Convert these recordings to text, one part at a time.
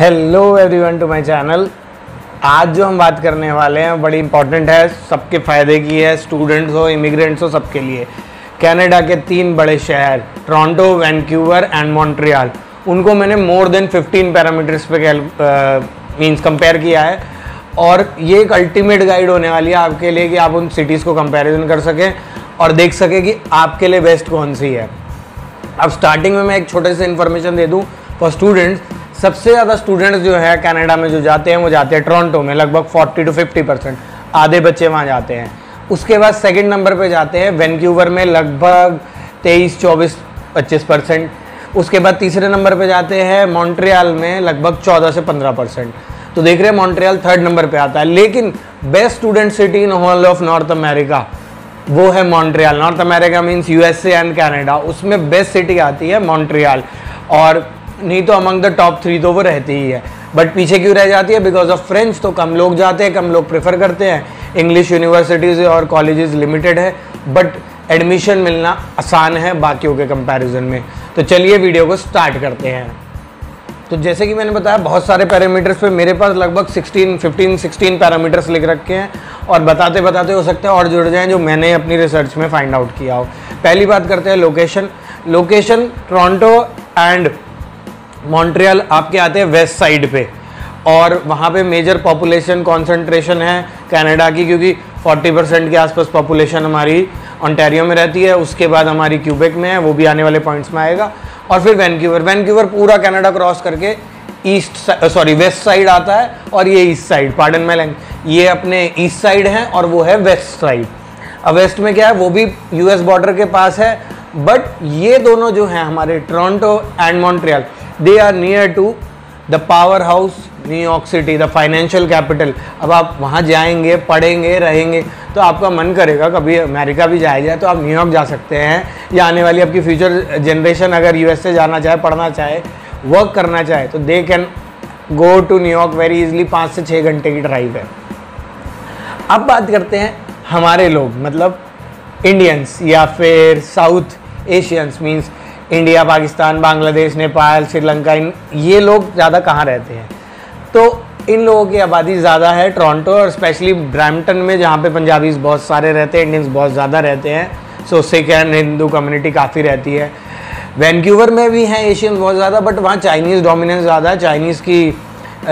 Hello everyone to my channel. आज जो हम बात करने वाले हैं बड़ी इंपॉर्टेंट है, सबके फ़ायदे की है, स्टूडेंट्स हो इमिग्रेंट्स हो सबके लिए। कनाडा के तीन बड़े शहर टोरंटो, वैंकूवर एंड मॉन्ट्रियल, उनको मैंने मोर देन 15 पैरामीटर्स पे मीन्स कंपेयर किया है और ये एक अल्टीमेट गाइड होने वाली है आपके लिए कि आप उन सिटीज़ को कंपेरिजन कर सकें और देख सकें कि आपके लिए बेस्ट कौन सी है। अब स्टार्टिंग में मैं एक छोटे से इन्फॉर्मेशन दे दूँ फॉर स्टूडेंट्स। सबसे ज़्यादा स्टूडेंट्स जो है कनाडा में जो जाते हैं वो जाते हैं टोरंटो में, लगभग 40 to 50% आधे बच्चे वहाँ जाते हैं। उसके बाद सेकंड नंबर पे जाते हैं वैंकूवर में, लगभग 23, 24, 25%। उसके बाद तीसरे नंबर पे जाते हैं मॉन्ट्रियल में, लगभग 14 से 15%। तो देख रहे हैं मॉन्ट्रियल थर्ड नंबर पर आता है। लेकिन best student city in whole of North America वो है Montreal. North America means USA and Canada, उसमें बेस्ट सिटी आती है मॉन्ट्रियल, और नहीं तो अमंग द टॉप 3 तो वो रहती ही है, बट पीछे क्यों रह जाती है? Because of French. तो कम लोग जाते हैं, कम लोग प्रेफर करते हैं। इंग्लिश यूनिवर्सिटीज़ और कॉलेजेस लिमिटेड है, बट एडमिशन मिलना आसान है बाकियों के कंपैरिजन में। तो चलिए वीडियो को स्टार्ट करते हैं। तो जैसे कि मैंने बताया बहुत सारे पैरामीटर्स पे मेरे पास लगभग 15-16 पैरामीटर्स लिख रखे हैं और बताते बताते हो सकता है और जुड़ जाएँ जो मैंने अपनी रिसर्च में फाइंड आउट किया हो। पहली बात करते हैं location. Location Toronto and Montreal आपके आते हैं वेस्ट साइड पे, और वहाँ पे मेजर पॉपुलेशन कॉन्सेंट्रेशन है कनाडा की, क्योंकि 40% के आसपास पॉपुलेशन हमारी ओंटारियो में रहती है। उसके बाद हमारी क्यूबेक में है, वो भी आने वाले पॉइंट्स में आएगा, और फिर वैंकूवर। वैंकूवर पूरा कनाडा क्रॉस करके वेस्ट साइड आता है, और ये east side, pardon my language, ये अपने ईस्ट साइड हैं और वो है वेस्ट साइड। अब वेस्ट में क्या है? वो भी US बॉर्डर के पास है, बट ये दोनों जो हैं हमारे Toronto and Montreal, they are near to the power house New York city, the financial capital. अब आप वहाँ जाएंगे, पढ़ेंगे, रहेंगे, तो आपका मन करेगा कभी अमेरिका भी जाया जाए तो आप न्यूयॉर्क जा सकते हैं, या आने वाली आपकी फ्यूचर जनरेशन अगर USA जाना चाहे, पढ़ना चाहे, वर्क करना चाहे, तो they can go to New York very easily. 5 से 6 घंटे की ड्राइव है। अब बात करते हैं हमारे लोग, मतलब इंडियंस या फिर South Asians, means India, Pakistan, Bangladesh, Nepal, Sri Lanka, ये लोग ज़्यादा कहाँ रहते हैं? तो इन लोगों की आबादी ज़्यादा है टोरंटो और स्पेशली ब्रैम्पटन में, जहाँ पे पंजाबीज़ बहुत सारे रहते हैं, इंडियंस बहुत ज़्यादा रहते हैं, so Sikh and Hindu community काफ़ी रहती है। वैंकूवर में भी हैं एशियंस बहुत ज़्यादा, बट वहाँ चाइनीज़ डोमिनेंस ज़्यादा है, चाइनीज़ की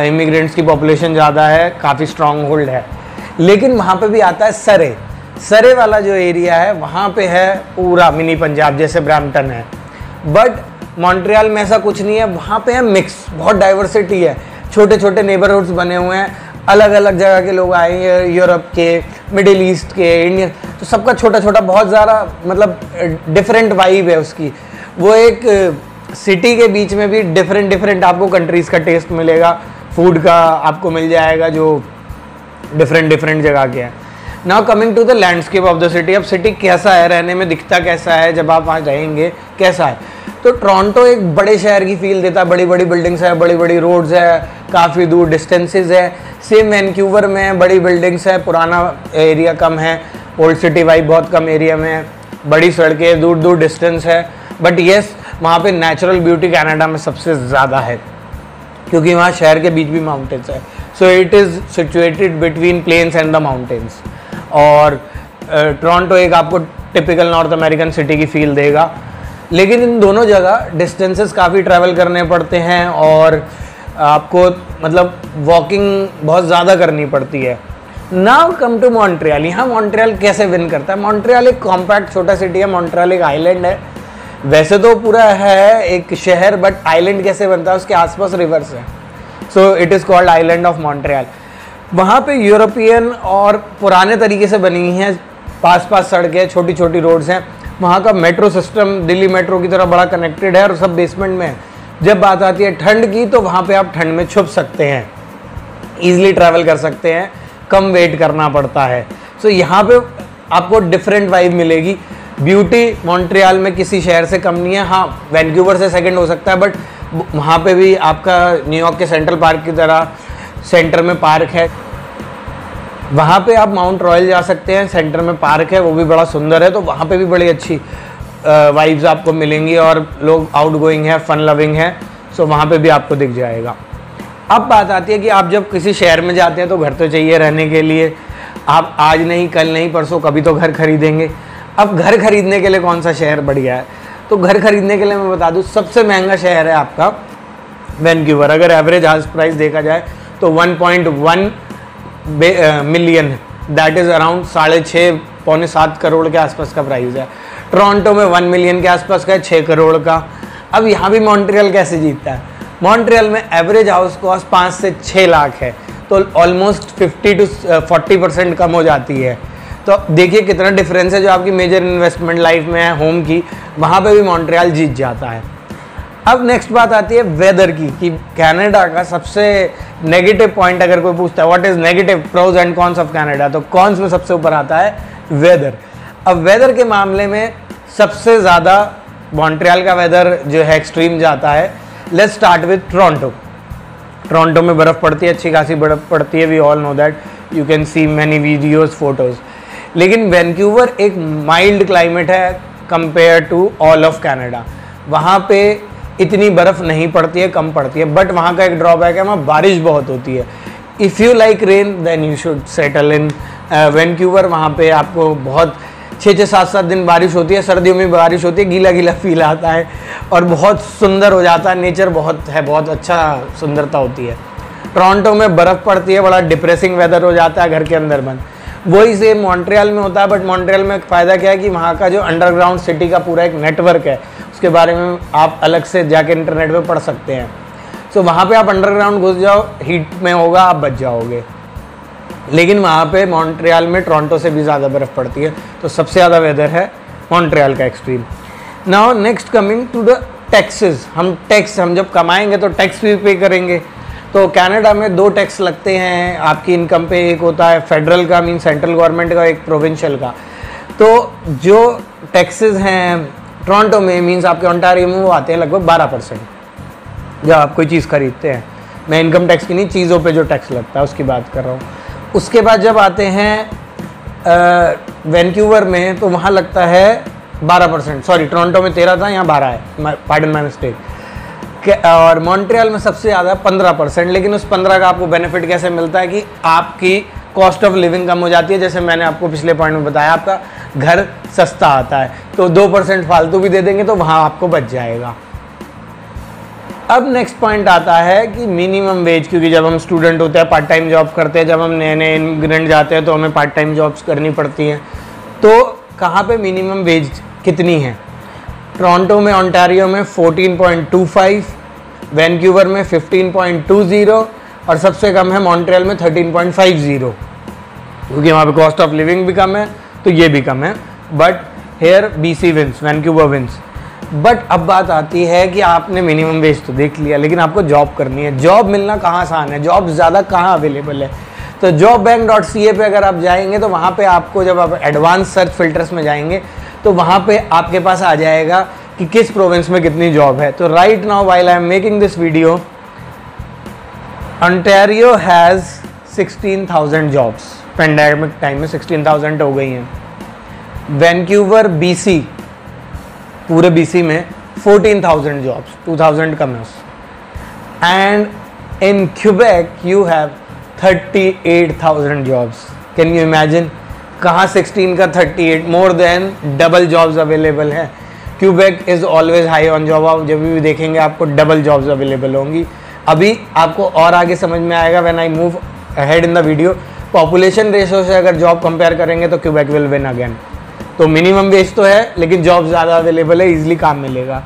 इमिग्रेंट्स की पॉपुलेशन ज़्यादा है, काफ़ी स्ट्रॉन्ग होल्ड है। लेकिन वहाँ पर भी आता है सरे वाला जो एरिया है, वहाँ पर है पूरा मिनी पंजाब, जैसे ब्रैम्पटन है। बट मॉन्ट्रियल में ऐसा कुछ नहीं है, वहाँ पे है मिक्स, बहुत डाइवर्सिटी है, छोटे छोटे नेबरहुड्स बने हुए हैं, अलग अलग जगह के लोग आए हैं, यूरोप के, मिडिल ईस्ट के, इंडियन, तो सबका छोटा छोटा बहुत ज़्यादा, मतलब डिफरेंट वाइब है उसकी। वो एक सिटी के बीच में भी डिफरेंट आपको कंट्रीज़ का टेस्ट मिलेगा, फूड का आपको मिल जाएगा जो डिफरेंट जगह के हैं। Now coming to the landscape of the city. अब सिटी कैसा है, रहने में दिखता कैसा है, जब आप वहाँ रहेंगे कैसा है? तो टोरंटो एक बड़े शहर की फील देता है, बड़ी बड़ी बिल्डिंग्स है, बड़ी बड़ी रोड्स है, काफ़ी दूर डिस्टेंसेस है। सेम वैंकूवर में बड़ी बिल्डिंग्स है, पुराना एरिया कम है, ओल्ड सिटी वाइब बहुत कम एरिया में है, बड़ी सड़कें, दूर दूर डिस्टेंस है, बट येस वहाँ पर नेचुरल ब्यूटी कनाडा में सबसे ज़्यादा है, क्योंकि वहाँ शहर के बीच भी माउंटेन्स है। So it is situated between plains and the mountains, और टोरंटो एक आपको टिपिकल नॉर्थ अमेरिकन सिटी की फ़ील देगा। लेकिन इन दोनों जगह डिस्टेंसेस काफ़ी ट्रैवल करने पड़ते हैं और आपको मतलब वॉकिंग बहुत ज़्यादा करनी पड़ती है। Now come to Montreal. यहाँ मॉन्ट्रियल कैसे विन करता है? मॉन्ट्रियल एक कॉम्पैक्ट छोटा सिटी है, मॉन्ट्रियल एक आइलैंड है, वैसे तो पूरा है एक शहर, बट आइलैंड कैसे बनता है? उसके आसपास रिवर्स है, so it is called island of Montreal. वहाँ पे यूरोपियन और पुराने तरीके से बनी हैं, पास सड़कें, छोटी छोटी रोड्स हैं। वहाँ का मेट्रो सिस्टम दिल्ली मेट्रो की तरह बड़ा कनेक्टेड है और सब बेसमेंट में है। जब बात आती है ठंड की, तो वहाँ पे आप ठंड में छुप सकते हैं, ईजिली ट्रैवल कर सकते हैं, कम वेट करना पड़ता है। सो यहाँ पे आपको डिफरेंट वाइब मिलेगी। ब्यूटी मॉन्ट्रियल में किसी शहर से कम नहीं है। हाँ, वैंकूवर से सेकेंड हो सकता है, बट वहाँ पर भी आपका न्यूयॉर्क के सेंट्रल पार्क की तरह सेंटर में पार्क है, वहाँ पे आप माउंट रॉयल जा सकते हैं, सेंटर में पार्क है, वो भी बड़ा सुंदर है, तो वहाँ पे भी बड़ी अच्छी वाइब्स आपको मिलेंगी और लोग आउटगोइंग है, फन लविंग है, सो वहाँ पे भी आपको दिख जाएगा। अब बात आती है कि आप जब किसी शहर में जाते हैं तो घर तो चाहिए रहने के लिए, आप आज नहीं कल नहीं परसों कभी तो घर खरीदेंगे। अब घर खरीदने के लिए कौन सा शहर बढ़िया है? तो घर खरीदने के लिए मैं बता दूं सबसे महंगा शहर है आपका वैंकूवर। अगर एवरेज हाउस प्राइस देखा जाए तो 1.1 million, that is around 6.5-7 crore के आसपास का प्राइस है। टोरंटो में 1 मिलियन के आसपास का है, 6 करोड़ का। अब यहाँ भी मॉन्ट्रियल कैसे जीतता है? मॉन्ट्रियल में एवरेज हाउस कॉस्ट 5 से 6 लाख है, तो ऑलमोस्ट 50 to 40% कम हो जाती है। तो देखिए कितना डिफरेंस है। जो आपकी मेजर इन्वेस्टमेंट लाइफ में है होम की, वहाँ पे भी मॉन्ट्रियल जीत जाता है। अब नेक्स्ट बात आती है वेदर की, कि कनाडा का सबसे नेगेटिव पॉइंट अगर कोई पूछता है what is negative pros and cons of Canada, तो कॉन्स में सबसे ऊपर आता है वेदर। अब वेदर के मामले में सबसे ज़्यादा मॉन्ट्रियल का वेदर जो है एक्सट्रीम जाता है। Let's start with Toronto. Toronto में बर्फ़ पड़ती है, अच्छी खासी बर्फ़ पड़ती है, we all know that, you can see many videos photos. लेकिन वैंकूवर एक माइल्ड क्लाइमेट है compare to all of Canada. वहाँ पे इतनी बर्फ़ नहीं पड़ती है, कम पड़ती है, बट वहाँ का एक ड्रॉबैक है, वहाँ बारिश बहुत होती है। If you like rain then you should settle in Vancouver. वहाँ पे आपको बहुत 6-7 दिन बारिश होती है, सर्दियों में बारिश होती है, गीला गीला फील आता है और बहुत सुंदर हो जाता है। नेचर बहुत है, बहुत अच्छा सुंदरता होती है। टोरंटो में बर्फ़ पड़ती है, बड़ा डिप्रेसिंग वेदर हो जाता है, घर के अंदर बंद। वही सेम मॉन्ट्रियल में होता है, बट मॉन्ट्रियल में फ़ायदा क्या है कि वहाँ का जो अंडरग्राउंड सिटी का पूरा एक नेटवर्क है, उसके बारे में आप अलग से जाके इंटरनेट पे पढ़ सकते हैं। सो वहाँ पे आप अंडरग्राउंड घुस जाओ, हीट में होगा, आप बच जाओगे। लेकिन वहाँ पे मॉन्ट्रियल में टोरंटो से भी ज़्यादा बर्फ़ पड़ती है, तो सबसे ज़्यादा वेदर है मॉन्ट्रियल का extreme. Now next coming to the taxes. हम जब कमाएंगे तो टैक्स भी पे करेंगे। तो कनाडा में 2 टैक्स लगते हैं आपकी इनकम पे। एक होता है फेडरल का, मीन सेंट्रल गवर्नमेंट का, एक प्रोविंशियल का। तो जो टैक्सेस हैं टोरंटो में, मीन्स आपके ओंटारियो में, वो आते हैं लगभग 12% जब आप कोई चीज़ खरीदते हैं। मैं इनकम टैक्स की नहीं, चीज़ों पे जो टैक्स लगता है उसकी बात कर रहा हूँ। उसके बाद जब आते हैं वैंकूवर में, तो वहाँ लगता है 12%, सॉरी टोरंटो में 13 था, यहाँ 12 है, पार्डन माय मिस्टेक। और मॉन्ट्रियल में सबसे ज़्यादा 15%। लेकिन उस 15 का आपको बेनिफिट कैसे मिलता है कि आपकी कॉस्ट ऑफ लिविंग कम हो जाती है। जैसे मैंने आपको पिछले पॉइंट में बताया, आपका घर सस्ता आता है, तो 2% फालतू भी दे देंगे तो वहाँ आपको बच जाएगा। अब नेक्स्ट पॉइंट आता है कि मिनिमम वेज, क्योंकि जब हम स्टूडेंट होते हैं पार्ट टाइम जॉब करते हैं, जब हम नए नए इमिग्रेंट जाते हैं तो हमें पार्ट टाइम जॉब्स करनी पड़ती हैं। तो कहाँ पर मिनिमम वेज कितनी है? टोरंटो में, ओंटारियो में 14.25, वैंकूवर में 15.20 और सबसे कम है मॉन्ट्रियल में 13.50, क्योंकि वहाँ पे कॉस्ट ऑफ लिविंग भी कम है तो ये भी कम है। But here BC wins, Vancouver wins. But अब बात आती है कि आपने मिनिमम वेज तो देख लिया, लेकिन आपको जॉब करनी है। जॉब मिलना कहाँ आसान है, जॉब ज़्यादा कहाँ अवेलेबल है? तो जॉब बैंक.ca पे अगर आप जाएंगे तो वहाँ पे आपको, जब आप एडवांस सर्च फिल्टर्स में जाएंगे तो वहाँ पे आपके पास आ जाएगा कि किस प्रोविंस में कितनी जॉब है। तो right now while I am making this video, Ontario has 16,000 jobs, pandemic time में 16,000 हो गई हैं। वैंकूवर BC, पूरे BC में 14,000 जॉब्स, 2,000 कम है। And in Quebec you have 38,000 jobs. Can you imagine, कहाँ 16 का 38, more than double jobs available हैं। Quebec is always high on job, आप जब भी देखेंगे आपको डबल जॉब्स अवेलेबल होंगी। अभी आपको और आगे समझ में आएगा when I move ahead in the video. Population ratio से अगर जॉब कंपेयर करेंगे तो क्यूबेक विल विन अगेन। तो मिनिमम वेज तो है लेकिन जॉब ज़्यादा अवेलेबल है, ईजिली काम मिलेगा।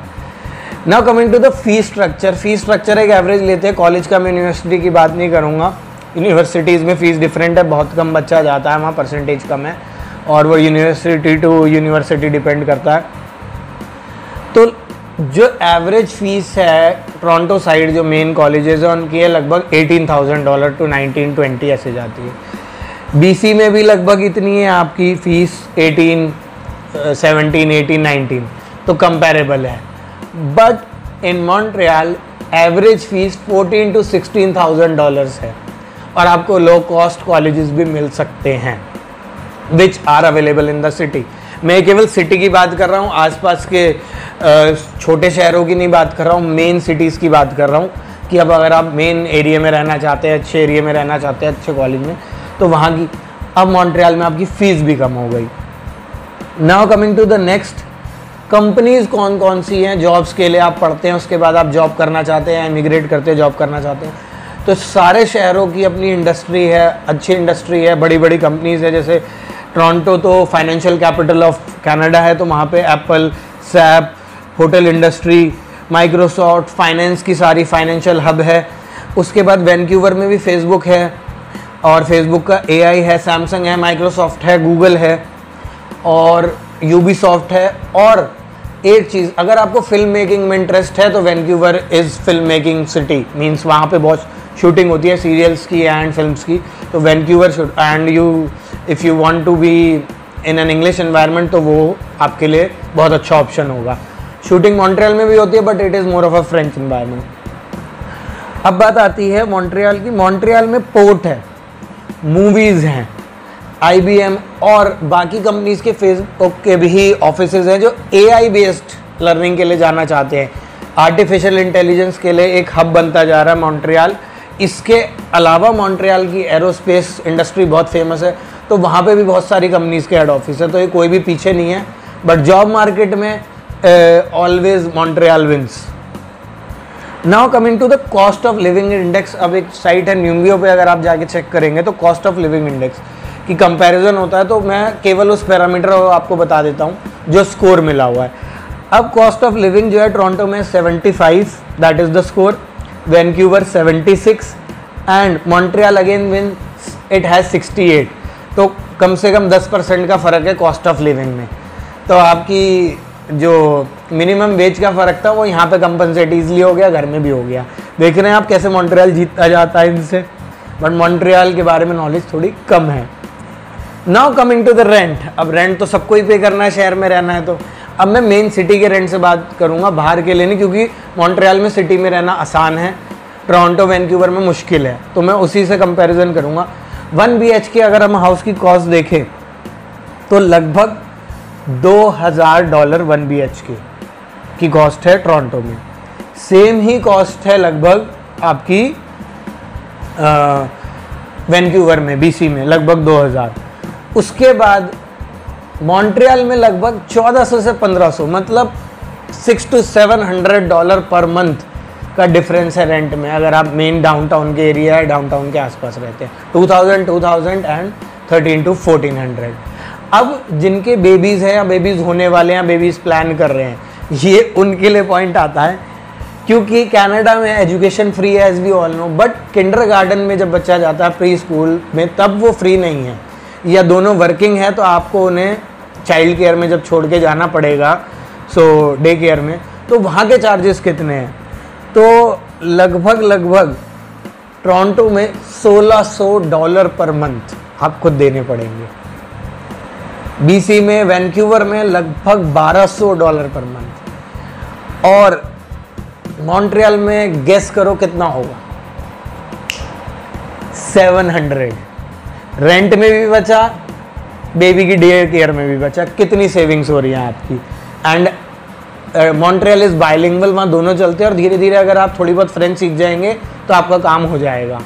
Now coming to the fee structure. Fee structure एक एवरेज लेते हैं कॉलेज का, मैं यूनिवर्सिटी की बात नहीं करूँगा। यूनिवर्सिटीज़ में फ़ीस डिफरेंट है, बहुत कम बच्चा जाता है वहाँ, परसेंटेज कम है और वो यूनिवर्सिटी टू यूनिवर्सिटी डिपेंड करता है। तो जो एवरेज फ़ीस है टोरंटो साइड, जो मेन कॉलेजेस हैं उनकी है लगभग $18,000 टू 19-20 ऐसे जाती है। BC में भी लगभग इतनी है आपकी फ़ीस, 18, 17, 18, 19, तो कंपेरेबल है। But in Montreal average fees $14,000 to $16,000 है और आपको लो कॉस्ट कॉलेजेस भी मिल सकते हैं which are available in the city. मैं केवल सिटी की बात कर रहा हूँ, आसपास के छोटे शहरों की नहीं बात कर रहा हूँ, मेन सिटीज़ की बात कर रहा हूँ कि अब अगर आप मेन एरिया में रहना चाहते हैं, अच्छे एरिया में रहना चाहते हैं, अच्छे कॉलेज में, तो वहाँ की अब मॉन्ट्रियल में आपकी फ़ीस भी कम हो गई। Now coming to the next, companies कौन कौन सी हैं जॉब्स के लिए। आप पढ़ते हैं, उसके बाद आप जॉब करना चाहते हैं, इमिग्रेट करते हो, जॉब करना चाहते हैं, तो सारे शहरों की अपनी इंडस्ट्री है, अच्छी इंडस्ट्री है, बड़ी बड़ी कंपनीज़ है। जैसे टोरंटो तो फाइनेंशियल कैपिटल ऑफ कनाडा है, तो वहाँ पे Apple, SAP, hotel industry, Microsoft, finance की सारी फाइनेंशियल हब है। उसके बाद वैंक्यूवर में भी फेसबुक है, और फेसबुक का एआई है, सैमसंग है, माइक्रोसॉफ्ट है, गूगल है, और यूबीसॉफ्ट है। और एक चीज़, अगर आपको फिल्म मेकिंग में इंटरेस्ट है तो Vancouver is film making city, means वहाँ पे बहुत शूटिंग होती है सीरियल्स की एंड फिल्म्स की। तो Vancouver shoot and you if you want to be in an English environment, तो वो आपके लिए बहुत अच्छा ऑप्शन होगा। शूटिंग मॉन्ट्रियल में भी होती है, but it is more of a French environment. अब बात आती है मॉन्ट्रियल की। मॉन्ट्रियल में पोर्ट है, मूवीज़ हैं, IBM और बाकी कंपनीज़ के फेसबुक के भी ऑफिसेज हैं जो AI बेस्ड लर्निंग के लिए जाना चाहते हैं। आर्टिफिशियल इंटेलिजेंस के लिए एक हब बनता जा रहा है मॉन्ट्रियल। इसके अलावा मॉन्ट्रियल की एरोस्पेस इंडस्ट्री बहुत फेमस है, तो वहाँ पे भी बहुत सारी कंपनीज़ के हेड ऑफिस है, तो ये कोई भी पीछे नहीं है। बट जॉब मार्केट में always Montreal wins. Now coming to the cost of living index. अब एक साइट है न्यूम्बियो पे, अगर आप जाके चेक करेंगे तो कॉस्ट ऑफ लिविंग इंडेक्स की कंपैरिजन होता है, तो मैं केवल उस पैरामीटर आपको बता देता हूँ जो स्कोर मिला हुआ है। अब कॉस्ट ऑफ लिविंग जो है टोरंटो में 75, that is the score, Vancouver 76 and Montreal again win it has 68। तो कम से कम 10% का फ़र्क है कॉस्ट ऑफ लिविंग में, तो आपकी जो मिनिमम वेज का फ़र्क था वो यहाँ पे कंपनसेट ईजिली हो गया, घर में भी हो गया। देख रहे हैं आप कैसे मॉन्ट्रियल जीता जाता है इनसे, बट मॉन्ट्रियल के बारे में नॉलेज थोड़ी कम है। Now coming to the rent. अब रेंट तो सबको ही पे करना है, शहर में रहना है, तो अब मैं मेन सिटी के रेंट से बात करूँगा, बाहर के लिए नहीं, क्योंकि मॉन्ट्रियल में सिटी में रहना आसान है, टोरंटो वैंक्यूवर में मुश्किल है, तो मैं उसी से कंपेरिजन करूँगा। 1 BHK अगर हम हाउस की कॉस्ट देखें तो लगभग $2000 1 BHK की कॉस्ट है टोरंटो में। सेम ही कॉस्ट है लगभग आपकी वैंक्यूवर में, BC में लगभग 2000। उसके बाद मॉन्ट्रियल में लगभग 1400 से 1500, मतलब $600 to $700 पर मंथ का डिफरेंस है रेंट में, अगर आप मेन डाउनटाउन के एरिया है, डाउनटाउन के आसपास रहते हैं। 2000 एंड 1300 to 1400। अब जिनके बेबीज़ हैं या बेबीज़ होने वाले हैं, बेबीज़ प्लान कर रहे हैं, ये उनके लिए पॉइंट आता है, क्योंकि कनाडा में एजुकेशन फ्री है, as we all know, but kindergarten में जब बच्चा जाता है प्री स्कूल में तब वो फ्री नहीं है, या दोनों वर्किंग है तो आपको उन्हें चाइल्ड केयर में जब छोड़ के जाना पड़ेगा, सो डे केयर में, तो वहाँ के चार्जेस कितने हैं। तो लगभग टोरंटो में $1600 पर मंथ आपको देने पड़ेंगे। BC में वैंक्यूवर में लगभग $1200 पर मंथ, और मॉन्ट्रियल में गेस करो कितना होगा, 700। रेंट में भी बचा, बेबी की डे केयर में भी बचा, कितनी सेविंग्स हो रही है आपकी। एंड मॉन्ट्रियल इज़ बाइलिंगुअल, वहाँ दोनों चलते हैं, और धीरे धीरे अगर आप थोड़ी बहुत फ्रेंच सीख जाएंगे तो आपका काम हो जाएगा,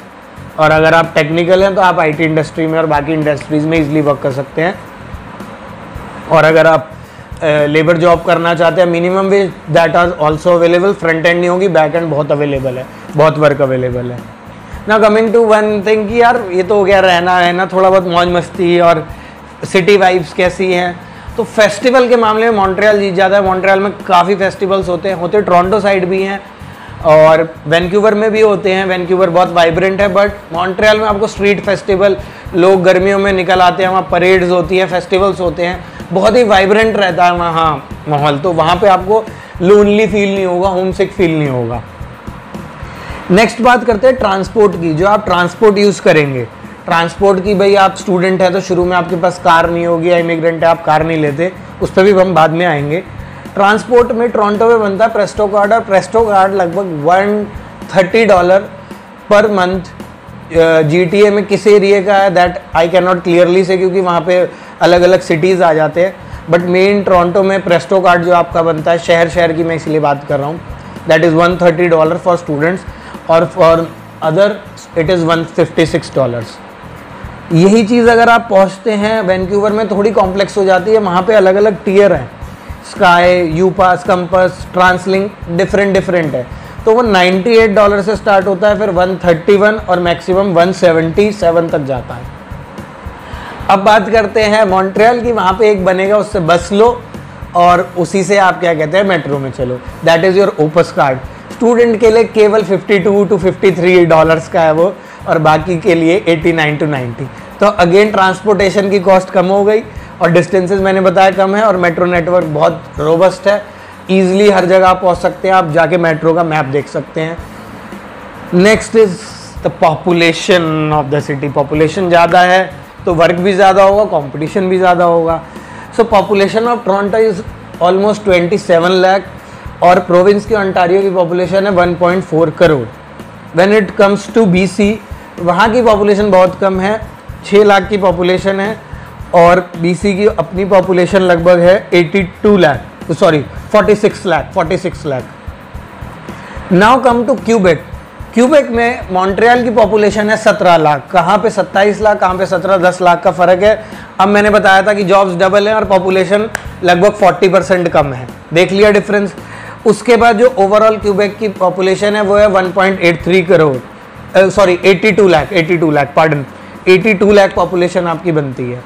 और अगर आप टेक्निकल हैं तो आप IT इंडस्ट्री में और बाकी इंडस्ट्रीज़ में इजीली वर्क कर सकते हैं। और अगर आप लेबर जॉब करना चाहते हैं, minimum wage that are also available, front end नहीं होगी, बैक एंड बहुत अवेलेबल है, बहुत वर्क अवेलेबल है। ना कमिंग टू वन थिंग कि यार ये तो हो गया रहना है ना, थोड़ा बहुत मौज मस्ती और सिटी वाइब्स कैसी हैं, तो फेस्टिवल के मामले में मॉन्ट्रियल जीत जाता है। मॉन्ट्रियल में काफ़ी फेस्टिवल्स होते हैं, टोरंटो साइड भी हैं और वैंक्यूवर में भी होते हैं। वैंक्यूवर बहुत वाइब्रेंट है, बट मॉन्ट्रियल में आपको स्ट्रीट फेस्टिवल, लोग गर्मियों में निकल आते हैं, वहाँ परेड्स होती हैं, फेस्टिवल्स होते हैं, बहुत ही वाइब्रेंट रहता है वहाँ माहौल, तो वहाँ पे आपको लोनली फील नहीं होगा, होम सिक फील नहीं होगा। नेक्स्ट बात करते हैं ट्रांसपोर्ट की, जो आप ट्रांसपोर्ट यूज़ करेंगे। ट्रांसपोर्ट की भाई आप स्टूडेंट हैं तो शुरू में आपके पास कार नहीं होगी, या इमिग्रेंट है आप कार नहीं लेते, उस पर भी हम बाद में आएंगे। ट्रांसपोर्ट में टोरंटो में बनता है प्रेस्टो कार्ड, और प्रेस्टो कार्ड लगभग $130 पर मंथ। GTA में किस एरिए का है that I can not clearly से, क्योंकि वहाँ पे अलग अलग सिटीज़ आ जाते हैं, बट मेन टोरंटो में प्रेस्टो कार्ड जो आपका बनता है, शहर की मैं इसलिए बात कर रहा हूँ, दैट इज़ $130 फॉर स्टूडेंट्स। और फॉर अदर इट इज़ $156। यही चीज़ अगर आप पहुंचते हैं वैंकूवर में थोड़ी कॉम्प्लेक्स हो जाती है, वहाँ पे अलग अलग टियर हैं, स्काई, यूपास, कंपास, ट्रांसलिंक, डिफरेंट है। तो वो $98 से स्टार्ट होता है, फिर 131 और मैक्सिमम 177 तक जाता है। अब बात करते हैं मॉन्ट्रियल की, वहाँ पे एक बनेगा, उससे बस लो और उसी से आप क्या कहते हैं मेट्रो में चलो। That is your Opus card. Student के लिए केवल $52 to $53 का है वो, और बाकी के लिए 89 to 90। तो अगेन ट्रांसपोर्टेशन की कॉस्ट कम हो गई और डिस्टेंसेस मैंने बताया कम है, और मेट्रो नेटवर्क बहुत रोबस्ट है, ईजिली हर जगह आप पहुँच सकते हैं। आप जाके मेट्रो का मैप देख सकते हैं। Next is the population of the city. Population ज़्यादा है तो वर्क भी ज़्यादा होगा, कंपटीशन भी ज़्यादा होगा। So population of Toronto is almost 27 lakh, और प्रोविंस की ओंटारियो की पॉपुलेशन है 1.4 crore. When it comes to BC, वहाँ की पॉपुलेशन बहुत कम है, 6 लाख की पॉपुलेशन है, और बीसी की अपनी पॉपुलेशन लगभग है 46 lakh. Now come to Quebec. Quebec में मॉन्ट्रियल की पॉपुलेशन है 17 लाख, कहाँ पे 27 लाख, कहाँ पे 17, 10 लाख का फ़र्क है। अब मैंने बताया था कि जॉब्स डबल हैं और पॉपुलेशन लगभग 40% कम है, देख लिया डिफरेंस। उसके बाद जो ओवरऑल क्यूबेक की पॉपुलेशन है वो है 82 लाख पॉपुलेशन आपकी बनती है।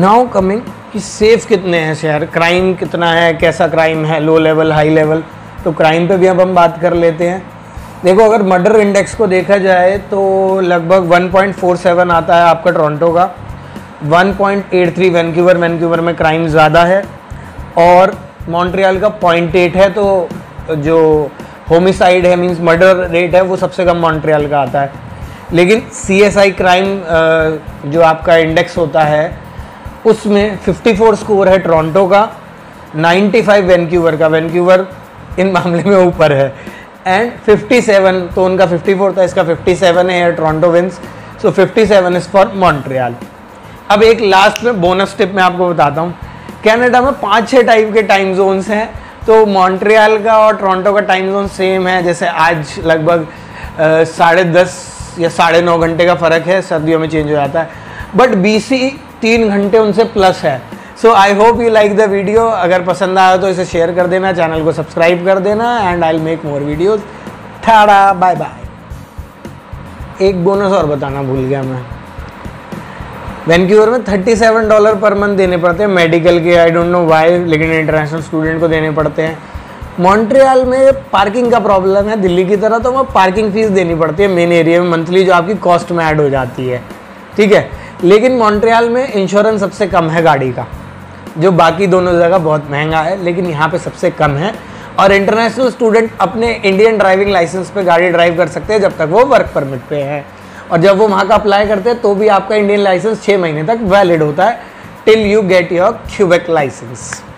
नाउ कमिंग कि सेफ कितने हैं शहर, क्राइम कितना है, कैसा क्राइम है, लो लेवल, हाई लेवल। तो क्राइम पे भी अब हम बात कर लेते हैं। देखो, अगर मर्डर इंडेक्स को देखा जाए तो लगभग 1.47 आता है आपका टोरंटो का, 1.83 वैंकूवर में क्राइम ज़्यादा है, और मॉन्ट्रियल का 0.8 है। तो जो होमिसाइड है, मींस मर्डर रेट है, वो सबसे कम मॉन्ट्रियल का आता है। लेकिन CSI क्राइम जो आपका इंडेक्स होता है उसमें 54 स्कोर है टोरंटो का, 95 वैंकूवर का, वैंकूवर इन मामले में ऊपर है, एंड 57, तो उनका 54 था, इसका 57 है, Toronto wins. So 57 is for Montreal. अब एक लास्ट में बोनस टिप मैं आपको बताता हूँ। कनाडा में 5-6 टाइप के टाइम जोन्स हैं, तो मॉन्ट्रियल का और टोरंटो का टाइम जोन सेम है। जैसे आज लगभग 10:30 या 9:30 घंटे का फ़र्क है, सर्दियों में चेंज हो जाता है, बट BC 3 घंटे उनसे प्लस है। So I hope you like the video. अगर पसंद आया तो इसे शेयर कर देना, चैनल को सब्सक्राइब कर देना, and I will make more videos. Tata, bye bye. एक बोनस और बताना भूल गया मैं, वैंकूवर में $37 पर मंथ देने पड़ते हैं मेडिकल के, आई डोंट नो वाई, लेकिन इंटरनेशनल स्टूडेंट को देने पड़ते हैं। मॉन्ट्रियल में पार्किंग का प्रॉब्लम है दिल्ली की तरह, तो वहाँ पार्किंग फ़ीस देनी पड़ती है मेन एरिया में मंथली, जो आपकी कॉस्ट में ऐड हो जाती है, ठीक है। लेकिन मॉन्ट्रियल में इंश्योरेंस सबसे कम है गाड़ी का, जो बाकी दोनों जगह बहुत महंगा है, लेकिन यहाँ पे सबसे कम है। और इंटरनेशनल स्टूडेंट अपने इंडियन ड्राइविंग लाइसेंस पे गाड़ी ड्राइव कर सकते हैं जब तक वो वर्क परमिट पे है, और जब वो वहाँ का अप्लाई करते हैं तो भी आपका इंडियन लाइसेंस 6 महीने तक वैलिड होता है, till you get your Quebec licence.